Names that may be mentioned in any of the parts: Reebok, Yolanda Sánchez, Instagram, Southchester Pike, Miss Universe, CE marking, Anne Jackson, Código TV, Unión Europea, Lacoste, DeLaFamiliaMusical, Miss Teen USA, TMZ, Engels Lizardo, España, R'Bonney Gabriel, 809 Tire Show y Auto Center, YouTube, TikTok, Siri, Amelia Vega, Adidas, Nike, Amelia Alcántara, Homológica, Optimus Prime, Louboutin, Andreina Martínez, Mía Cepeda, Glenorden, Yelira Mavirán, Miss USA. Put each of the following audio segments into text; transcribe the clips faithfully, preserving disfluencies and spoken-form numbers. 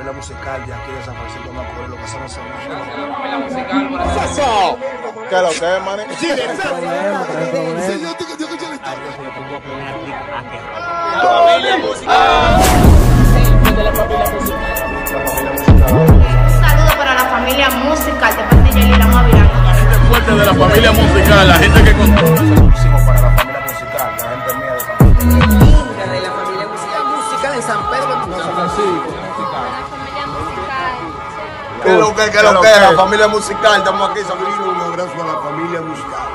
escuela musical de aquí de San Francisco de Macorís, lo que se nos ¿qué es lo que es, mané? Sí, exacto. Yo escuché la historia. Un saludo para la familia musical de parte de Yelira Mavirán. La gente fuerte de la familia musical, la gente que controla. Un saludo para la familia musical, la gente mía de San Francisco. De la familia musical de San Pedro de San Francisco. Que lo que, que lo que, la familia musical, estamos aquí, saludos y un abrazo a la familia musical.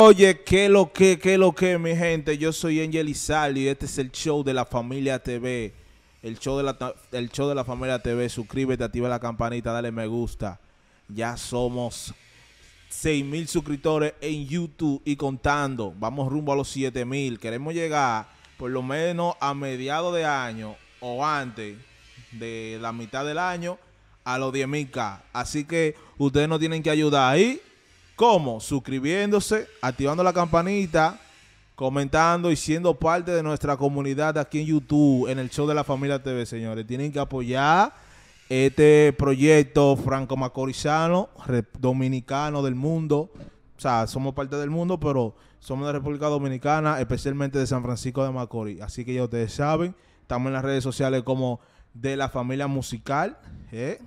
Oye, que lo que, que lo que, mi gente, yo soy Engels Lizardo y este es el show de la familia T V, el show de la, el show de la familia T V. Suscríbete, activa la campanita, dale me gusta, ya somos seis mil suscriptores en YouTube y contando. Vamos rumbo a los siete mil. Queremos llegar por lo menos a mediados de año o antes de la mitad del año a los diez mil K. Así que ustedes nos tienen que ayudar ahí. ¿Cómo? Suscribiéndose, activando la campanita, comentando y siendo parte de nuestra comunidad aquí en YouTube, en el show de la familia T V, señores. Tienen que apoyar este proyecto franco-macorizano, dominicano del mundo. O sea, somos parte del mundo, pero somos de la República Dominicana, especialmente de San Francisco de Macorís. Así que ya ustedes saben, estamos en las redes sociales como de la familia musical. ¿eh?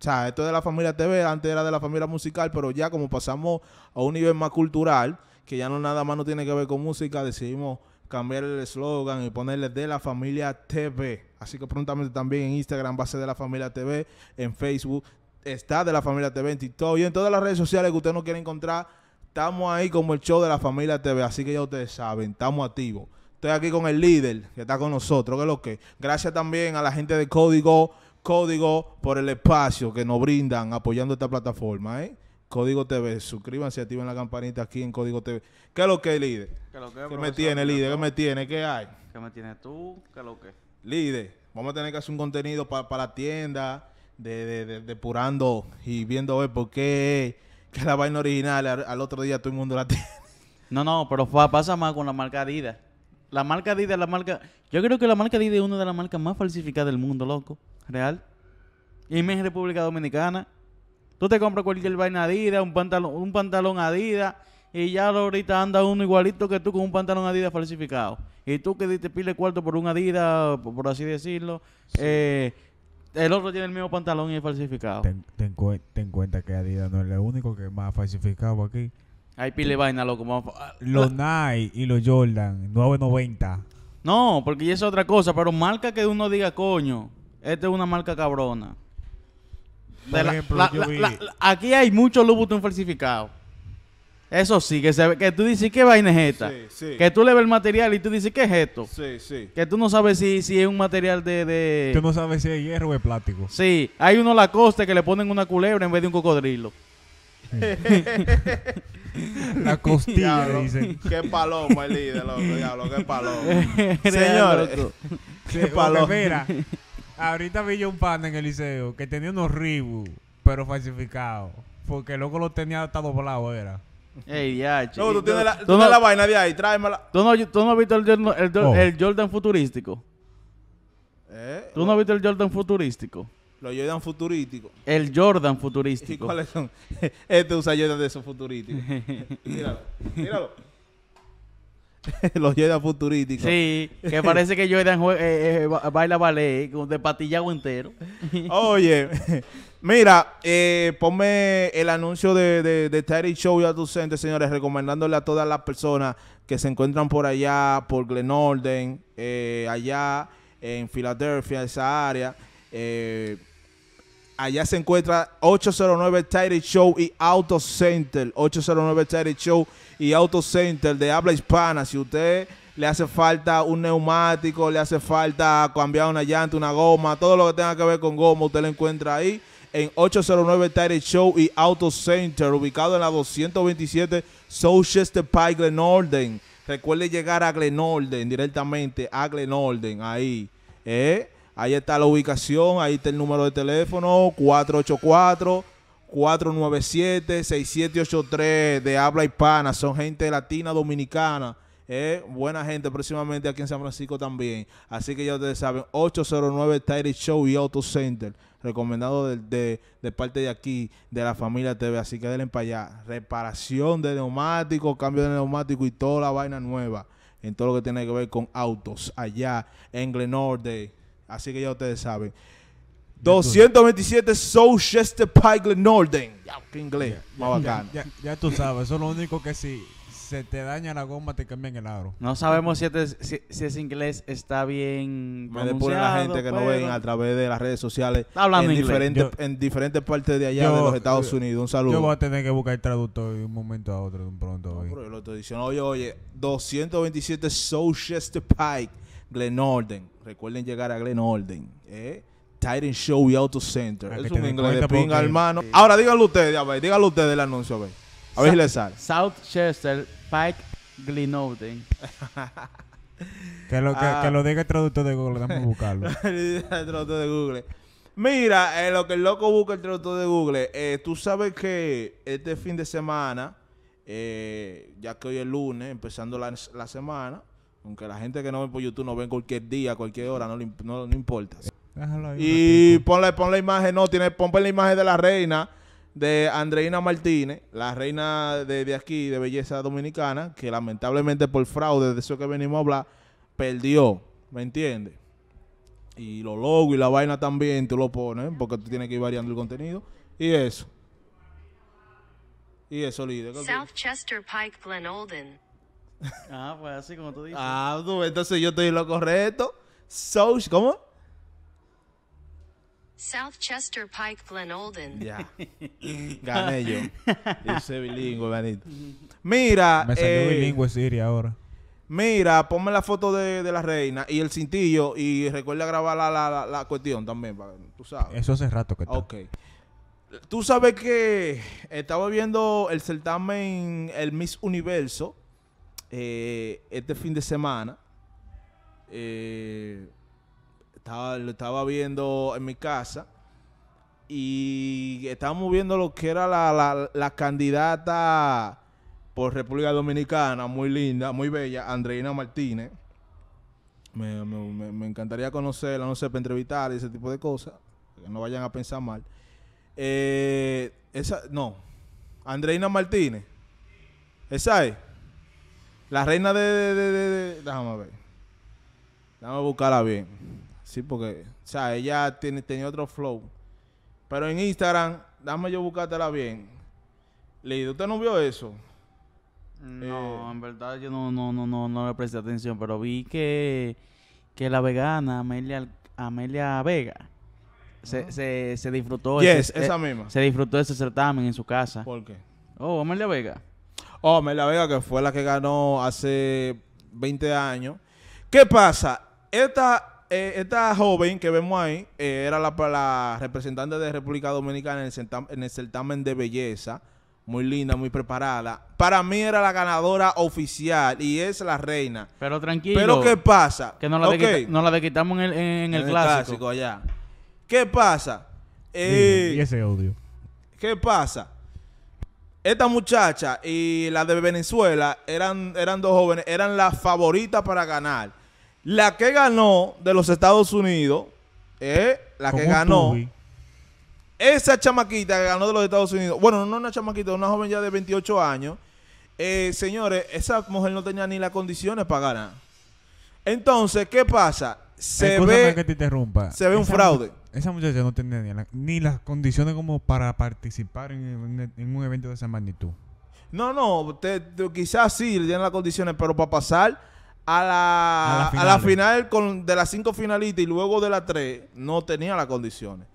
O sea, esto es de la familia T V, antes era de la familia musical, pero ya como pasamos a un nivel más cultural, que ya no nada más no tiene que ver con música, decidimos cambiar el eslogan y ponerle de la familia T V. Así que prontamente también en Instagram va a ser de la familia T V, en Facebook está de la familia T V, en TikTok y en todas las redes sociales que usted no quiera encontrar, estamos ahí como el show de la familia T V. Así que ya ustedes saben, estamos activos. Estoy aquí con el líder que está con nosotros, que es lo que. Gracias también a la gente de Código, Código por el espacio que nos brindan apoyando esta plataforma, ¿eh? Código T V, suscríbanse, activen la campanita aquí en Código T V. ¿Qué es lo que, líder? ¿Qué, lo que, ¿Qué me tiene, líder? ¿Qué me tiene? ¿Qué hay? ¿Qué me tienes tú? ¿Qué es lo que? Líder, vamos a tener que hacer un contenido para pa la tienda, de, de, de, depurando y viendo ver por qué que la vaina original al, al otro día todo el mundo la tiene. No, no, pero pasa más con la marca Adidas. La marca Adidas, la marca... Yo creo que la marca Adidas es una de las marcas más falsificadas del mundo, loco. Real. Y en República Dominicana... Tú te compras cualquier vaina Adidas, un pantalón, un pantalón Adidas, y ya ahorita anda uno igualito que tú con un pantalón Adidas falsificado. Y tú que diste pile cuarto por un Adidas, por así decirlo, sí. eh, el otro tiene el mismo pantalón y es falsificado. Ten, ten, ten cuenta que Adidas no es el único que es más falsificado aquí. Hay pile vaina, loco. Vamos a... Los Nike y los Jordan, nueve noventa. No, porque ya es otra cosa, pero marca que uno diga, coño, esta es una marca cabrona. Por ejemplo, la, la, vi... la, la, aquí hay muchos Louboutin falsificados. Eso sí, que, se, que tú dices, ¿qué vaina es esta? Sí, sí. Que tú le ves el material y tú dices, ¿qué es esto? Sí, sí. Que tú no sabes si, si es un material de, de... Tú no sabes si es hierro o es plástico. Sí, hay uno Lacoste que le ponen una culebra en vez de un cocodrilo. La costilla, diablo, dicen. Qué paloma el líder, loco, diablo, qué paloma. Señor, qué paloma. Mira. Ahorita vi yo un pana en el liceo que tenía unos Reebok, pero falsificados. Porque el loco los tenía hasta doblados, era. Ey, ya, chico. No, tú tienes la, tú no, la vaina de ahí, tráemela. ¿Tú no, tú no has visto el, el, el, oh. el Jordan futurístico? ¿Eh? ¿Tú no has visto el Jordan futurístico? Los Jordan futurísticos. El Jordan futurístico. ¿Y cuáles son? Este usa Jordan de esos futurísticos. Míralo, míralo. Los Jordan futurísticos. Sí, que parece que Jordan eh, eh, baila ballet de patillago entero. Oye, mira, eh, ponme el anuncio de, de, de Tire Show y Auto Center, señores, recomendándole a todas las personas que se encuentran por allá, por Glenorden, eh, allá en Filadelfia, esa área. Eh, allá se encuentra ocho cero nueve Tire Show y Auto Center. ocho cero nueve Tire Show y Auto Center de habla hispana. Si usted le hace falta un neumático, le hace falta cambiar una llanta, una goma, todo lo que tenga que ver con goma, usted lo encuentra ahí en ocho cero nueve Tire Show y Auto Center, ubicado en la doscientos veintisiete Southchester Pike, Glenorden. Recuerde llegar a Glenorden, directamente a Glenorden, ahí. ¿Eh? Ahí está la ubicación, ahí está el número de teléfono, cuatro ocho cuatro cuatro nueve siete, seis siete ocho tres de habla hispana, son gente latina, dominicana, eh, buena gente, próximamente aquí en San Francisco también. Así que ya ustedes saben, ocho cero nueve Tire Show y Auto Center, recomendado de, de, de parte de aquí, de la familia T V. Así que denle para allá, reparación de neumáticos, cambio de neumático y toda la vaina nueva, en todo lo que tiene que ver con autos, allá en Glenorte. Así que ya ustedes saben. doscientos veintisiete Souchester Pike Northern. Ya, qué inglés, ya, más ya, bacano. Ya, ya tú sabes, eso es lo único que si se te daña la goma, te cambian el aro. No sabemos si, este es, si, si ese inglés está bien pronunciado. Me depura la gente que pero... no ven a través de las redes sociales. Está hablando en inglés. Diferentes, yo, en diferentes partes de allá yo, de los Estados Unidos. Un saludo. Yo voy a tener que buscar traductor de un momento a otro, de un pronto. No, hoy. Pero yo lo estoy diciendo. Oye, oye, doscientos veintisiete Souchester Pike Glenorten. Recuerden llegar a Glenorten, ¿eh? Tire Show y Auto Center. Es un inglés de pinga, hermano. Ahora díganlo ustedes, a ver, díganlo ustedes el anuncio, a ver. A ver si le sale. Southchester Pike Glenorten. Que lo, que, ah. que lo diga el traductor de Google, vamos a buscarlo. El traductor de Google. Mira, en lo que el loco busca el traductor de Google, eh, tú sabes que este fin de semana, eh, ya que hoy es lunes, empezando la, la semana, aunque la gente que no ve por YouTube no ven cualquier día, cualquier hora, no, no, no importa. Y ponle, ponle la imagen, no, tiene, ponle la imagen de la reina, de Andreina Martínez, la reina de, de aquí, de belleza dominicana, que lamentablemente por fraude, de eso que venimos a hablar, perdió, ¿me entiendes? Y los logos y la vaina también tú lo pones, porque tú tienes que ir variando el contenido, y eso. Y eso, líder. Southchester Pike Glenorten. Ah, pues así como tú dices. Ah, tú, entonces yo estoy lo correcto. So, ¿cómo? Southchester Pike Glenorten. Ya. Gané yo. Yo soy bilingüe, manito. Mira. Me salió eh, bilingüe Siri ahora. Mira, ponme la foto de, de la reina y el cintillo y recuerda grabar la, la, la, la cuestión también, para, tú sabes. Eso hace rato que está. Ok. Tú sabes que estaba viendo el certamen, el Miss Universo, eh, este fin de semana. Eh... Estaba, lo estaba viendo en mi casa y estábamos viendo lo que era la, la, la candidata por República Dominicana, muy linda, muy bella, Andreina Martínez. Me, me, me encantaría conocerla, no sé, para entrevistar y ese tipo de cosas, que no vayan a pensar mal. Eh, esa, no, Andreina Martínez, esa es la reina de... de, de, de, de déjame ver, déjame buscarla bien. Sí, porque, o sea, ella tiene, tenía otro flow. Pero en Instagram, dame yo buscártela bien. Lido, ¿usted no vio eso? No, eh, en verdad yo no, no, no, no, no le presté atención, pero vi que, que la vegana Amelia, Amelia Vega se, uh-huh. se, se disfrutó. Yes, ese, esa eh, misma. Se disfrutó ese certamen en su casa. ¿Por qué? Oh, Amelia Vega. Oh, Amelia Vega, que fue la que ganó hace veinte años. ¿Qué pasa? Esta... Eh, esta joven que vemos ahí eh, era la, la representante de República Dominicana en el, certam, en el certamen de belleza. Muy linda, muy preparada. Para mí era la ganadora oficial y es la reina. Pero tranquilo. Pero ¿qué pasa? Que nos la, okay. no la dequitamos en el, en, en el en clásico. clásico allá. ¿Qué pasa? Eh, y ese audio. ¿Qué pasa? Esta muchacha y la de Venezuela eran, eran dos jóvenes, eran las favoritas para ganar. La que ganó de los Estados Unidos, eh, la que ganó, tubi? esa chamaquita que ganó de los Estados Unidos, bueno, no una chamaquita, una joven ya de veintiocho años, eh, señores, esa mujer no tenía ni las condiciones para ganar. Entonces, ¿qué pasa? Se Escúchame ve que te interrumpa. Se ve esa, un fraude. Esa muchacha no tenía ni, la, ni las condiciones como para participar en, en, en un evento de esa magnitud. No, no, te, te, quizás sí le tienen las condiciones, pero para pasar... A la, a la, a la final con, de las cinco finalistas y luego de las tres, no tenía las condiciones.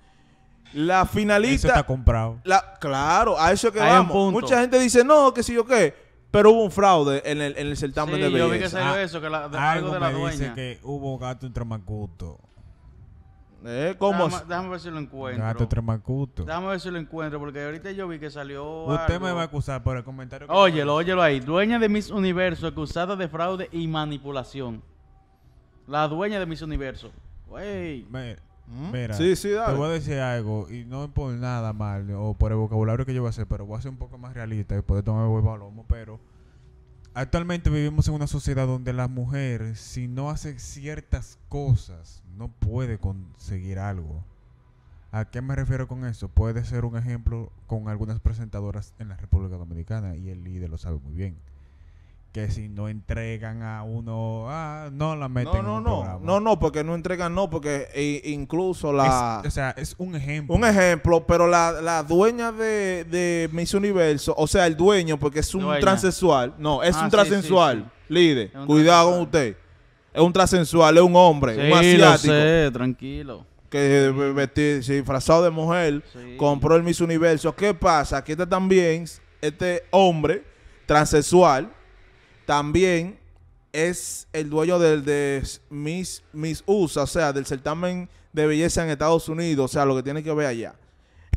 La finalista... Eso está comprado. La, claro, a eso que Hay vamos. Mucha gente dice, no, que sí o qué. Pero hubo un fraude en el, en el certamen sí, de belleza. Sí, yo vi que salió ah, eso, que la, de, algo, algo de la dueña. Dice que hubo gato entre macuto. ¿Eh? ¿Cómo? Déjame, déjame ver si lo encuentro. Gato entre macuto. Déjame ver si lo encuentro, porque ahorita yo vi que salió Usted algo. me va a acusar por el comentario. Que óyelo, óyelo ahí. Dueña de Miss Universo, acusada de fraude y manipulación. La dueña de Miss Universo. Wey. ¿Mm? Mira, sí, sí, dale. Te voy a decir algo, y no por nada mal, o por el vocabulario que yo voy a hacer, pero voy a ser un poco más realista y poder tomar el palomo, pero actualmente vivimos en una sociedad donde la mujer, si no hace ciertas cosas, no puede conseguir algo. ¿A qué me refiero con eso? Puede ser un ejemplo con algunas presentadoras en la República Dominicana, y el líder lo sabe muy bien. Que si no entregan a uno, ah, no la meten no, no, en un no, programa. No, no, porque no entregan, no, porque e, incluso la... Es, o sea, es un ejemplo. Un ejemplo, pero la, la dueña de, de Miss Universo, o sea, el dueño, porque es un dueña. transexual. No, es ah, un transexual, sí, sí, sí. líder. Cuidado con usted. Es un transexual, es un hombre, sí, un asiático. Lo sé, tranquilo. Que vestido, disfrazado de mujer, sí. compró el Miss Universo. ¿Qué pasa? Aquí está también este hombre transexual. También es el dueño del de Miss, Miss U S A, o sea, del certamen de belleza en Estados Unidos, o sea, lo que tiene que ver allá.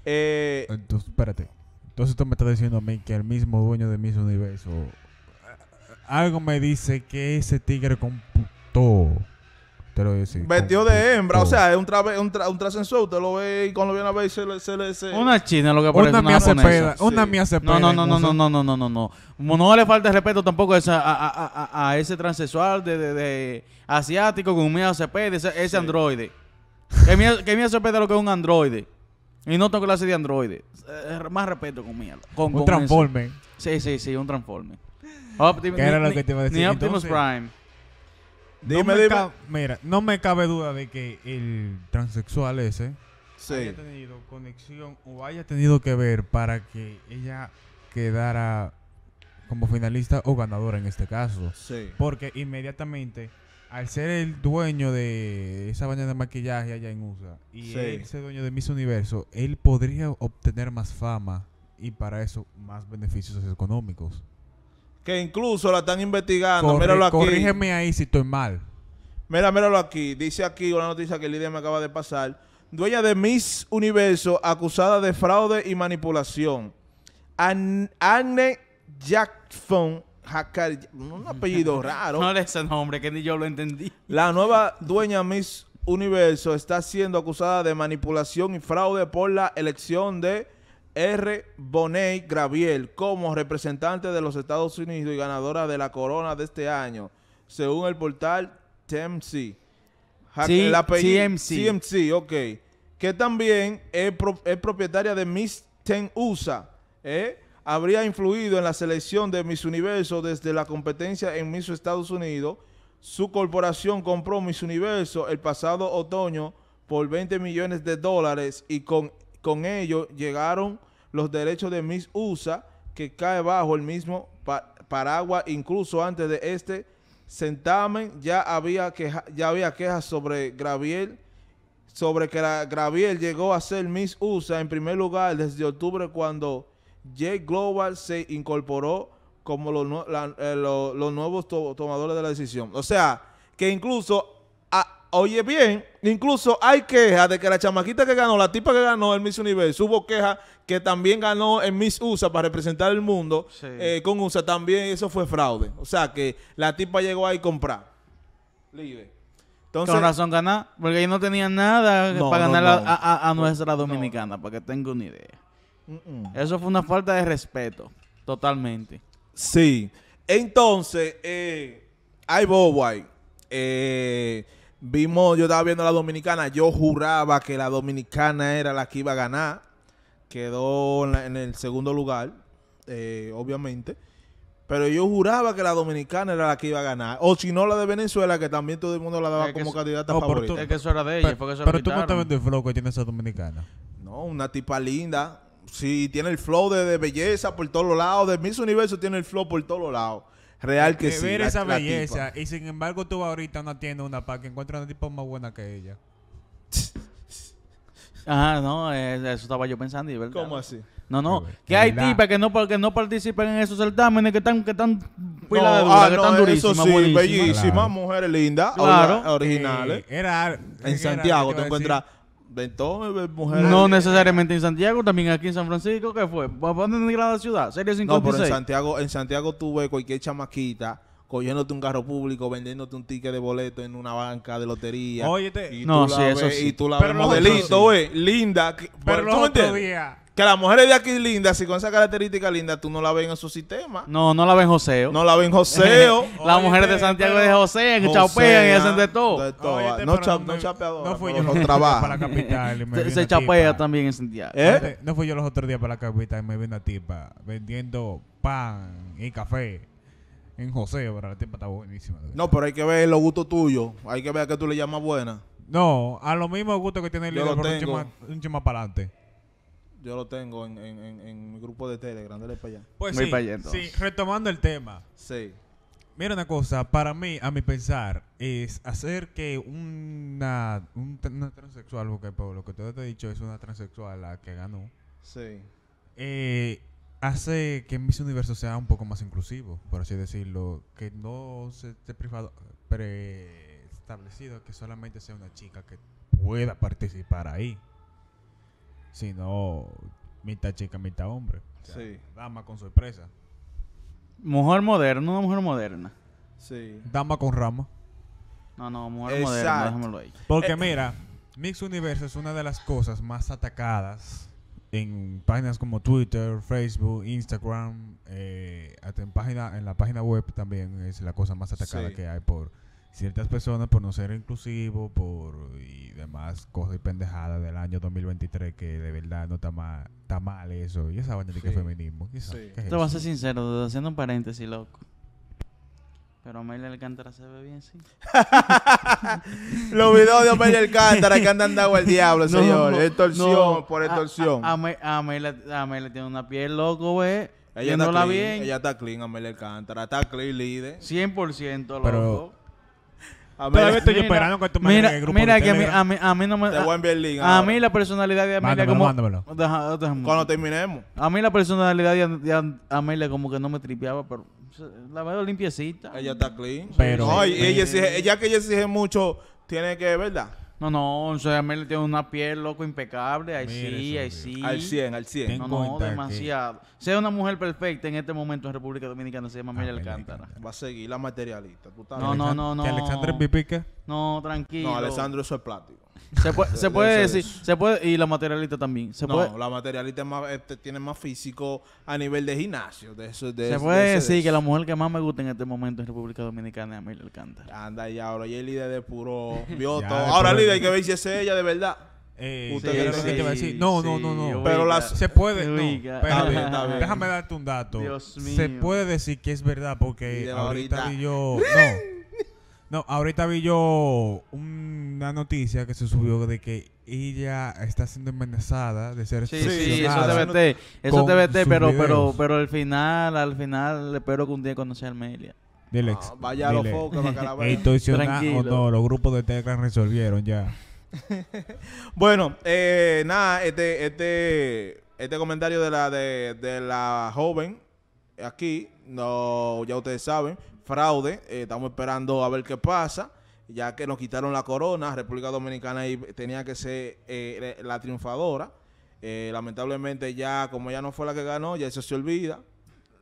Eh, Entonces, espérate. Entonces tú me estás diciendo a mí que el mismo dueño de Miss Universo... Algo me dice que ese tigre computó. Te lo voy a decir. Vestido de hembra, o sea, es un trabe, un, tra, un transexual, usted lo ve y cuando viene a ver se le... Se le se... Una china lo que parece una mía cepeda, una mía cepeda. Sí. No, no, no, no, no, no, no, no, no. No le falta respeto tampoco a, esa, a, a, a, a ese transexual de, de, de asiático con mía cepeda, ese, ese sí. androide. Que mía, que mía cepeda lo que es un androide. Y no tengo clase de androide. Eh, más respeto con mía. Con, un transforme. Sí, sí, sí, un transforme. Optim ¿Qué era lo que te iba a decir? Ni Optimus Prime. No dime, dime. Mira, no me cabe duda de que el transexual ese sí. haya tenido conexión o haya tenido que ver para que ella quedara como finalista o ganadora en este caso. Sí. Porque inmediatamente, al ser el dueño de esa baña de maquillaje allá en U S A y sí. él ser dueño de Miss Universo, él podría obtener más fama y para eso más beneficios económicos. Que incluso la están investigando. Corre, míralo aquí. Corrígeme ahí si estoy mal. Mira, míralo aquí. Dice aquí una noticia que el líder me acaba de pasar. Dueña de Miss Universo acusada de fraude y manipulación. An Anne Jackson. Un apellido raro. No es el nombre que ni yo lo entendí. La nueva dueña Miss Universo está siendo acusada de manipulación y fraude por la elección de R'Bonney Gabriel como representante de los Estados Unidos y ganadora de la corona de este año, según el portal T M Z. T M Z. Ok. Que también es, pro es propietaria de Miss Teen U S A. ¿eh? Habría influido en la selección de Miss Universo desde la competencia en Miss Estados Unidos. Su corporación compró Miss Universo el pasado otoño por veinte millones de dólares y con Con ello llegaron los derechos de Miss U S A, que cae bajo el mismo pa paraguas. Incluso antes de este certamen ya había queja, ya había quejas sobre Gabriel, sobre que la Gabriel llegó a ser Miss U S A en primer lugar desde octubre, cuando J Global se incorporó como los, la, eh, los, los nuevos to tomadores de la decisión. O sea, que incluso... Oye bien, incluso hay quejas de que la chamaquita que ganó, la tipa que ganó el Miss Universo, hubo quejas que también ganó el Miss U S A para representar el mundo, sí. eh, con U S A también, eso fue fraude. O sea, que la tipa llegó ahí a comprar. Libre. Entonces, con razón ganar, porque ellos no tenían nada no, para no, ganar no, a, a, a no, nuestra dominicana, no. para que tenga una idea. Uh -uh. Eso fue una falta de respeto, totalmente. Sí. Entonces, eh, hay Bobby, eh... Vimos, yo estaba viendo a la dominicana, yo juraba que la dominicana era la que iba a ganar. Quedó en, la, en el segundo lugar, eh, obviamente. Pero yo juraba que la dominicana era la que iba a ganar. O si no, la de Venezuela, que también todo el mundo la daba como candidata favorita. Es que eso era de ella, porque eso lo quitaron. Pero tú no estás viendo el flow que tiene esa dominicana. No, una tipa linda. Sí, tiene el flow de, de belleza por todos los lados. De Miss Universo tiene el flow por todos los lados. Real que, que sí. Ver la, esa la belleza. Tipa. Y sin embargo, tú vas ahorita a una tienda, una pa que encuentras una tipa más buena que ella. Ajá, no, eso estaba yo pensando, y verdad. ¿Cómo así? No, no. Ver, que hay tipas que no, que no participan en esos certámenes, que están, que están no, ah, dura, que no, están durísimas, sí, bellísimas, claro. mujeres lindas, claro. originales. Eh, era, en Santiago era, te encuentras. Entonces, no necesariamente en Santiago, también aquí en San Francisco, ¿qué fue? ¿Para dónde ir a la ciudad? Serie cincuenta y seis. No, pero en Santiago, en Santiago tú ves cualquier chamaquita cogiéndote un carro público, vendiéndote un ticket de boleto en una banca de lotería. Oye, y no, tú sí, la eso ves, sí. Y tú la pero ves modelito, güey, sí. Linda. Que, pero los otros días. Que las mujeres de aquí lindas, si con esa característica linda, tú no la ves en su sistema. No, no la ven joseo. No la ven joseo. Las mujeres de Santiago de José, que chapean y hacen de todo. De todo. Oye, no, cha, no, no chapeadora. No fui yo los otros días para la capital. Se, se chapea tipa. También en Santiago. ¿Eh? No fui yo los otros días para la capital y me vi una tipa vendiendo pan y café. En José, pero la tipa está buenísima. No, pero hay que ver los gustos tuyos. Hay que ver a qué tú le llamas buena. No, a los mismos gustos que tiene el líder, pero un chima para adelante. Yo lo tengo en, en, en, en mi grupo de Telegram, dale para allá. Pues sí, para allá, sí, retomando el tema. Sí. Mira una cosa, para mí, a mi pensar, es hacer que una, un, una transexual, porque por lo que te he dicho es una transexual la que ganó. Sí. Eh, hace que Miss Universo sea un poco más inclusivo, por así decirlo. Que no se esté privado, preestablecido, que solamente sea una chica que pueda participar ahí. Sino mitad chica, mitad hombre. O sea, sí. Dama con sorpresa. Mujer moderna, una mujer moderna. Sí. Dama con rama. No, no, mujer exacto. Moderna, déjamelo ahí. Porque eh, mira, Miss Universo es una de las cosas más atacadas en páginas como Twitter, Facebook, Instagram, eh, hasta en, página, en la página web también es la cosa más atacada sí. Que hay por ciertas personas por no ser inclusivo, por y demás cosas y pendejadas del año dos mil veintitrés que de verdad no está mal, está mal eso. Y esa vaina sí. De que feminismo. Sí. ¿Qué es te vas a ser sincero, haciendo un paréntesis, loco. Pero Amelia Alcántara se ve bien, sí. Los videos de Amelia Alcántara que han andado al diablo, señor. No, no, extorsión no, por extorsión. A, a, a Amelia, Amelia tiene una piel loco, güey. Ella está clean, bien. Ella está clean, Amelia Alcántara. Está clean, líder. cien por ciento loco. Pero, a mí, estoy mira, esperando que tú me mira, el grupo mira que a mí, a, mí, a mí no me... Te voy a enviar el link. A ahora. Mí la personalidad de Amelia mándamelo, como... Mándamelo. Deja, déjame, cuando terminemos. A mí la personalidad de, de Amelia como que no me tripeaba, pero la veo limpiecita. Ella está clean. Pero... No, ella, ella exige, ya que ella exige mucho, tiene que... ¿Verdad? No, no. O sea, Amelia tiene una piel, loco, impecable. Ahí sí, ahí sí. Al cien, al cien. No, no, demasiado. Que... Sea una mujer perfecta en este momento en República Dominicana, se llama Amelia Alcántara. Va a seguir la materialista. ¿Tú no, no, no, no. ¿Que Alexandre es pipica? No, tranquilo. No, Alexandre eso es plástico. Se puede, se puede decir, se puede, y la materialista también. Se no, puede, la materialista es más, este, tiene más físico a nivel de gimnasio. De eso, de se eso, puede de decir de que eso. La mujer que más me gusta en este momento en República Dominicana es Amelia Alcántara. Anda ya, ahora ya el líder de puro bioto. Ahora líder, hay que ver si es ella de verdad. Eh, usted sí, sí, que sí, va a decir, no, sí, no, no, no. Pero la, se puede. No, está bien, está bien. Déjame darte un dato. Dios mío. Se puede decir que es verdad porque ahorita, ahorita vi yo. No. No, ahorita vi yo una noticia que se subió de que ella está siendo amenazada de ser sí, sí, eso T V T, eso T V T, pero, pero, pero al final, al final, espero que un día conocer a Amelia. Dile, ah, vaya a los focos, tranquilo. No, los grupos de Telegram resolvieron ya. Bueno, eh, nada, este, este, este comentario de la, de, de la joven aquí, no, ya ustedes saben. Fraude, eh, estamos esperando a ver qué pasa, ya que nos quitaron la corona, República Dominicana y tenía que ser eh, la triunfadora, eh, lamentablemente ya, como ya no fue la que ganó, ya eso se olvida,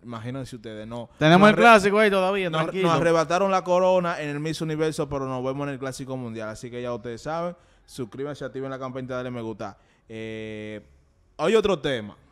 imagínense ustedes, no. Tenemos el clásico ahí todavía, nos, tranquilo. Nos arrebataron la corona en el Miss Universo, pero nos vemos en el Clásico Mundial, así que ya ustedes saben, suscríbanse, activen la campanita, denle me gusta. Eh, hay otro tema.